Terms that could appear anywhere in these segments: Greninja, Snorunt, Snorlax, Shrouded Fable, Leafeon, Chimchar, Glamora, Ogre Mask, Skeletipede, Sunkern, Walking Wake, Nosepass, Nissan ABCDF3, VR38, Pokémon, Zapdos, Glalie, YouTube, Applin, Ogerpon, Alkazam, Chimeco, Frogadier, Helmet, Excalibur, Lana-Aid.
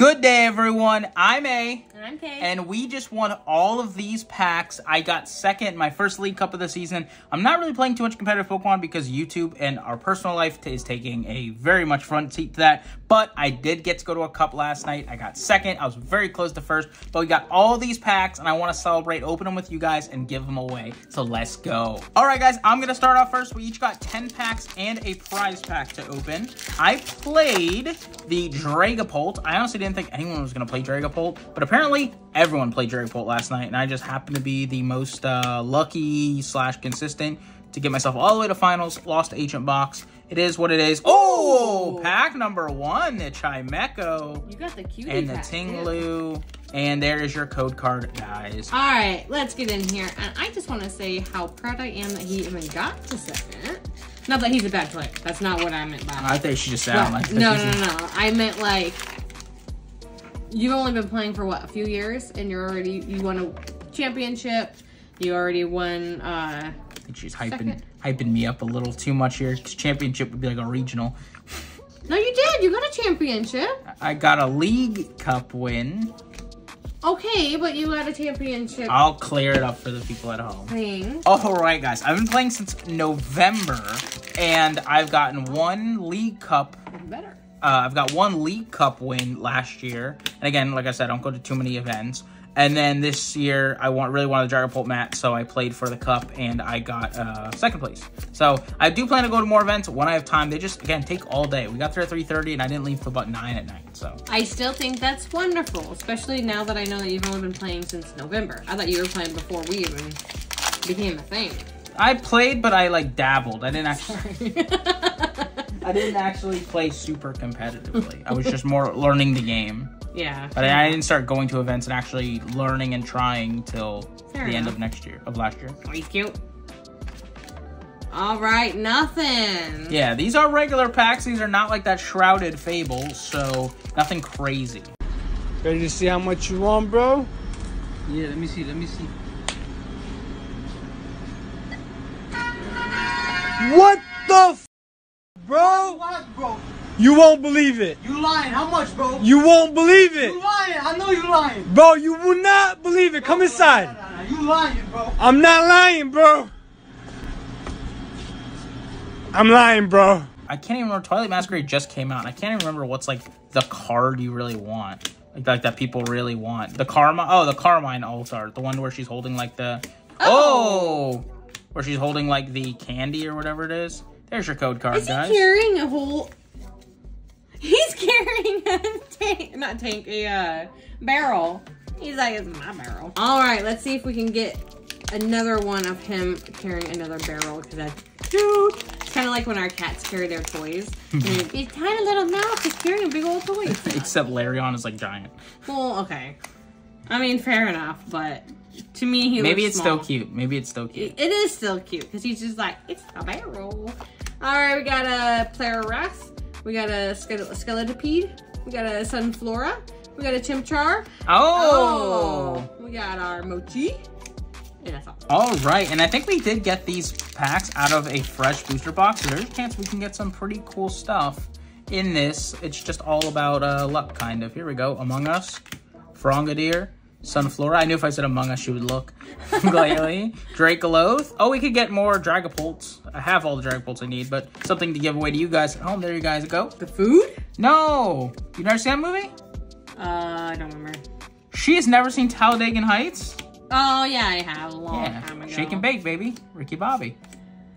Good day, everyone. I'm A. And I'm Kay. And we just won all of these packs. I got second in my first League Cup of the season. I'm not really playing too much competitive Pokemon because YouTube and our personal life is taking a very much front seat to that. But I did get to go to a cup last night. I got second. I was very close to first. But we got all these packs, and I want to celebrate, open them with you guys, and give them away. So let's go. All right, guys. I'm going to start off first. We each got 10 packs and a prize pack to open. I played the Dragapult. I honestly didn't think anyone was going to play Dragapult, but apparently everyone played Dragapult last night, and I just happened to be the most lucky slash consistent to get myself all the way to finals. Lost Ancient Box. It is what it is. Oh, ooh. Pack number one, the Chimeco. You got the cutie and the Tinglu. Too. And there is your code card, guys. All right, let's get in here. And I just want to say how proud I am that he even got to second. Not that he's a bad player. That's not what I meant by that. I think she just sounded like no. I meant like, you've only been playing for, what, a few years? And you're already, you won a championship. You already won, I think she's hyping me up a little too much here. Because championship would be like a regional. No, you did. You got a championship. I got a League Cup win. Okay, but you got a championship. I'll clear it up for the people at home. Thanks. All right, guys. I've been playing since November. And I've gotten one League Cup. Even better. I've got one League Cup win last year. And again, like I said, I don't go to too many events. And then this year, I really wanted the Dragapult mat, so I played for the Cup, and I got second place. So I do plan to go to more events when I have time. They just, again, take all day. We got there at 3:30, and I didn't leave till about 9 at night. So I still think that's wonderful, especially now that I know that you've only been playing since November. I thought you were playing before we even became a thing. I played, but I, like, dabbled. I didn't actually... Sorry. I didn't actually play super competitively. I was just more learning the game. Yeah. But I didn't start going to events and actually learning and trying till the end of last year. Oh, he's cute. All right, nothing. Yeah, these are regular packs. These are not like that Shrouded Fable, so nothing crazy. Ready to see how much you want, bro? Yeah, let me see, What the f? Bro, what, bro? You won't believe it. You lying. How much, bro? You won't believe it. You lying. I know you lying. Bro, you will not believe it. Bro, come inside. Nah. You lying, bro. I'm not lying, bro. I'm lying, bro. I can't even remember. Twilight Masquerade just came out. And I can't even remember what's like the card you really want. Like that people really want. The Karma. Oh, the Carmine Altar. The one where she's holding like the... Oh! Where she's holding like the candy or whatever it is. There's your code card, guys. Is he carrying a whole... He's carrying a tank... Not tank, a barrel. He's like, it's my barrel. All right, let's see if we can get another one of him carrying another barrel. Because that's... It's kind of like when our cats carry their toys. His tiny little mouth is carrying a big old toy. Except Laron is like giant. Well, okay. I mean, fair enough, but... To me, he Maybe it's still cute. It is still cute because he's just like, it's a barrel. All right, we got a Poliwrath. We got a Skeletipede. We got a Sunflora. We got a Chimchar. Oh! We got our Mochi. And that's all. All right, and I think we did get these packs out of a fresh booster box. So there's a chance we can get some pretty cool stuff in this. It's just all about luck, kind of. Here we go. Among Us. Frogadier. Sunflora. I knew if I said Among Us, she would look. Glalie. Dracoloth. Oh, we could get more Dragapults. I have all the Dragapults I need, but something to give away to you guys at home. There you guys go. The food? No. You never seen that movie? I don't remember. She has never seen Talladega Heights? Oh, yeah, I have. A long time ago. Shake and bake, baby. Ricky Bobby.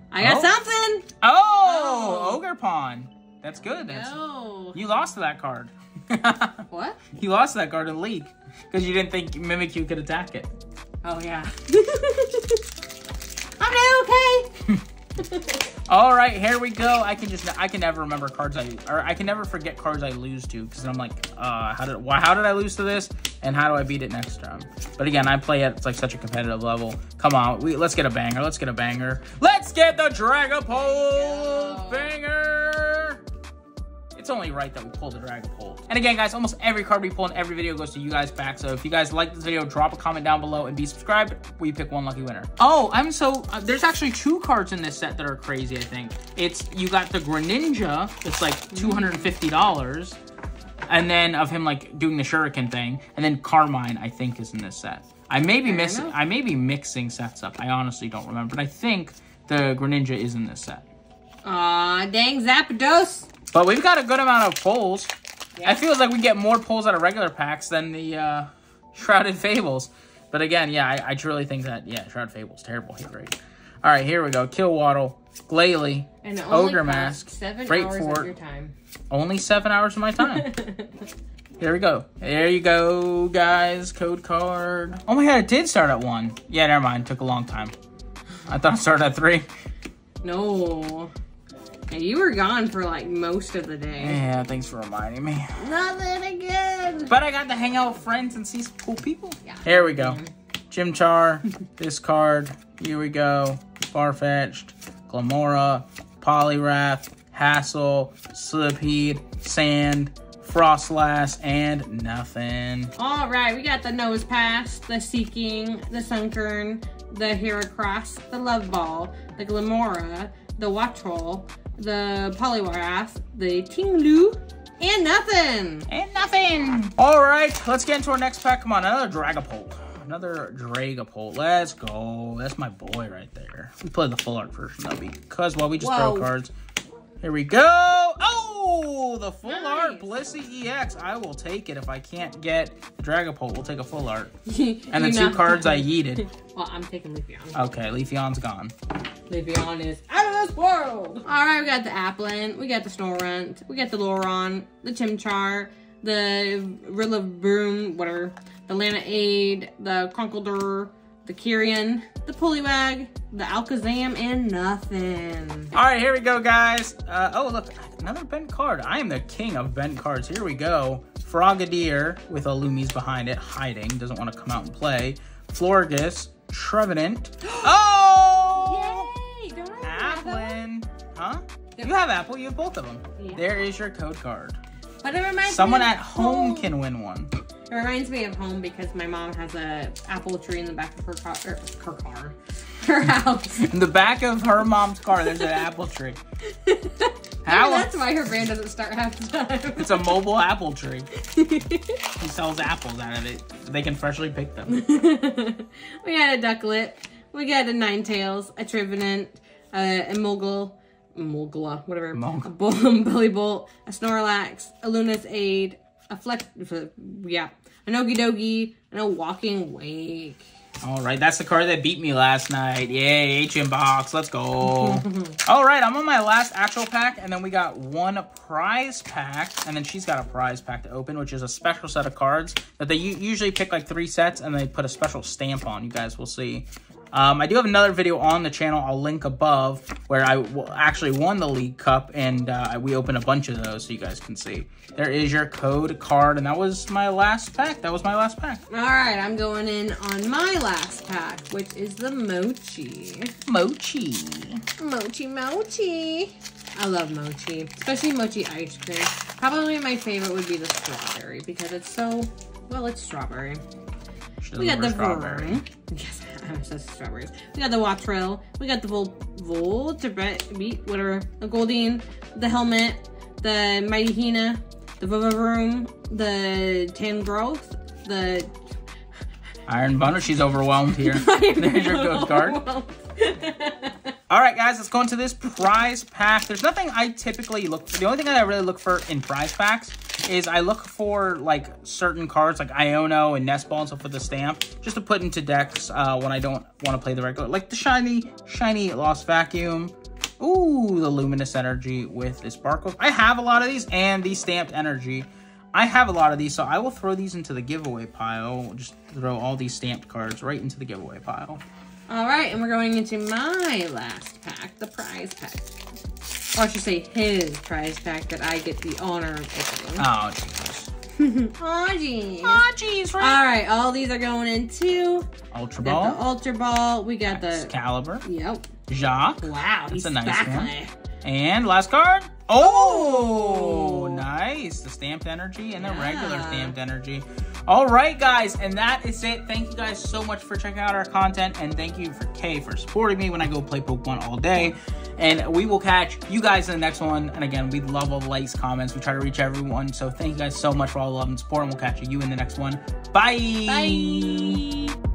I got something. Oh, Ogerpon. That's good. No. You lost to that card. What? You lost to that card in the league. Because you didn't think Mimikyu could attack it. Oh, yeah. I'm okay. All right, here we go. I can never remember cards I can never forget cards I lose to. Because I'm like, how did I lose to this? And how do I beat it next time? But again, I play at like such a competitive level. Come on, let's get a banger. Let's get a banger. Let's get the Dragapult banger. It's only right that we pull the Dragapult. And again, guys, almost every card we pull in every video goes to you guys back. So if you guys like this video, drop a comment down below and be subscribed. We pick one lucky winner. Oh, there's actually two cards in this set that are crazy, I think. You got the Greninja. It's like $250. And then of him like doing the shuriken thing. And then Carmine, I think, is in this set. I may be mixing sets up. I honestly don't remember. But I think the Greninja is in this set. Aw, dang Zapdos. But we've got a good amount of pulls. Yeah. I feel like we get more pulls out of regular packs than the Shrouded Fables. But again, yeah, I truly think that, yeah, Shrouded Fables, terrible hit rate. All right, here we go. Kill Waddle, Glalie, Ogre Mask, Freight Fort. Only 7 hours of my time. There we go. There you go, guys. Code card. Oh my god, it did start at 1. Yeah, never mind. It took a long time. I thought it started at 3. No. Yeah, you were gone for like most of the day. Yeah, thanks for reminding me. Nothing again. But I got to hang out with friends and see some cool people. Yeah. Here we go. Chimchar, this card. Here we go. Farfetched, Glamora, Poliwrath, Hassle, Slipede, Sand, Frostlass, and nothing. All right, we got the Nosepass, the Seeking, the Sunkern, the Heracross, the Love Ball, the Glamora, the Waddle, the Poliwrath, the Tinglu, and nothing. And nothing. All right, let's get into our next pack. Come on, another Dragapult. Another Dragapult. Let's go. That's my boy right there. We play the full art version though, because well, we just throw cards. Here we go. Oh, the full art Blissey EX. I will take it if I can't get the Dragapult. We'll take a full art. And the two cards I yeeted. Well, I'm taking Leafeon. Okay, Leafeon's gone. Leafeon is out of this world. All right, we got the Applin. We got the Snorunt. We got the Laron. The Chimchar. The Rillaboom, whatever. The Lana-Aid, the Conkeldurr, the Kyrian, the Poliwag, the Alkazam, and nothing. All right, here we go, guys. Oh, look, another bent card. I am the king of bent cards. Here we go. Frogadier with a Lumi's behind it, hiding. Doesn't want to come out and play. Florgus, Trevenant. Oh! Yay! Don't I have Applin. Huh? You have Apple. You have both of them. Yeah. There is your code card. But it reminds someone me at home can win one. It reminds me of home because my mom has a apple tree in the back of her car. Her house. In the back of her mom's car, there's an apple tree. How? That's why her brand doesn't start half the time. It's a mobile apple tree. He sells apples out of it. They can freshly pick them. We got a Ducklet. We got a Ninetales, a Trevenant, a Mulgla, whatever. Monk. A Bullybolt, a Snorlax, a Lana-Aid, a Flex, yeah, an Okie Dokie, and a Walking Wake. All right, that's the card that beat me last night. Yay, HM box, let's go. All right, I'm on my last actual pack, and then we got one prize pack, and then she's got a prize pack to open, which is a special set of cards that they usually pick like 3 sets, and they put a special stamp on. You guys will see. I do have another video on the channel, I'll link above, where I actually won the League Cup, and we opened a bunch of those so you guys can see. There is your code card, and that was my last pack. That was my last pack. All right, I'm going in on my last pack, which is the Mochi. Mochi. Mochi, Mochi. I love Mochi, especially Mochi ice cream. Probably my favorite would be the strawberry, because it's so, well, it's strawberry. We got the strawberry. Yes, I'm obsessed with strawberries. We got the Watrell. We got the Voltibet, whatever. The Goldeen, the Helmet, the Mighty Hina, the Vovavoom, the Tangrowth, the Iron Bundle. She's overwhelmed here. There's your good card. All right, guys, let's go into this prize pack. There's nothing I typically look for. The only thing that I really look for in prize packs is I look for like certain cards like Iono and Nestball and stuff with the stamp just to put into decks when I don't want to play the regular, like the shiny Lost Vacuum. Ooh, the Luminous Energy with the sparkles. I have a lot of these, and the Stamped Energy. I have a lot of these, so I will throw these into the giveaway pile. Just throw all these stamped cards right into the giveaway pile. All right, and we're going into my last pack, the prize pack. Or I should say his prize pack that I get the honor of opening. Oh, jeez. Oh, jeez. Oh, jeez, right? All right, all these are going into... Ultra Ball. The Ultra Ball. We got Excalibur. Yep. Jacques. Wow, that's a nice one. And last card. Oh, nice. The Stamped Energy and the regular Stamped Energy. All right, guys, and that is it. Thank you guys so much for checking out our content, and thank you for Kay for supporting me when I go play Pokemon all day. and we will catch you guys in the next one. And again, we love all the likes, comments. We try to reach everyone. So thank you guys so much for all the love and support, and we'll catch you in the next one. Bye. Bye.